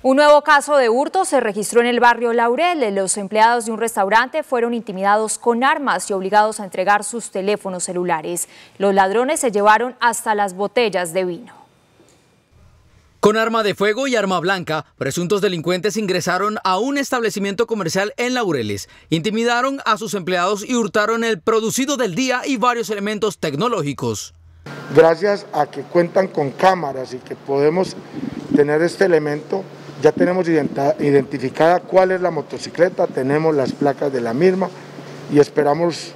Un nuevo caso de hurto se registró en el barrio Laureles. Los empleados de un restaurante fueron intimidados con armas y obligados a entregar sus teléfonos celulares. Los ladrones se llevaron hasta las botellas de vino. Con arma de fuego y arma blanca, presuntos delincuentes ingresaron a un establecimiento comercial en Laureles, intimidaron a sus empleados y hurtaron el producido del día y varios elementos tecnológicos. Gracias a que cuentan con cámaras y que podemos tener este elemento, ya tenemos identificada cuál es la motocicleta, tenemos las placas de la misma y esperamos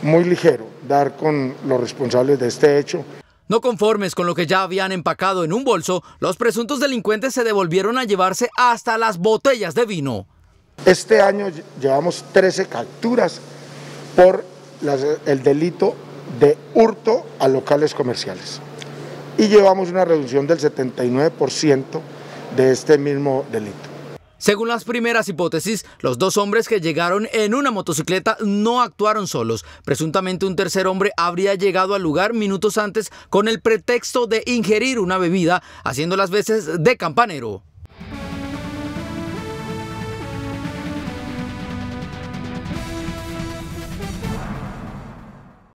muy ligero dar con los responsables de este hecho. No conformes con lo que ya habían empacado en un bolso, los presuntos delincuentes se devolvieron a llevarse hasta las botellas de vino. Este año llevamos 13 capturas por el delito de hurto a locales comerciales y llevamos una reducción del 79% de este mismo delito. Según las primeras hipótesis, los dos hombres que llegaron en una motocicleta no actuaron solos. Presuntamente un tercer hombre habría llegado al lugar minutos antes con el pretexto de ingerir una bebida, haciendo las veces de campanero.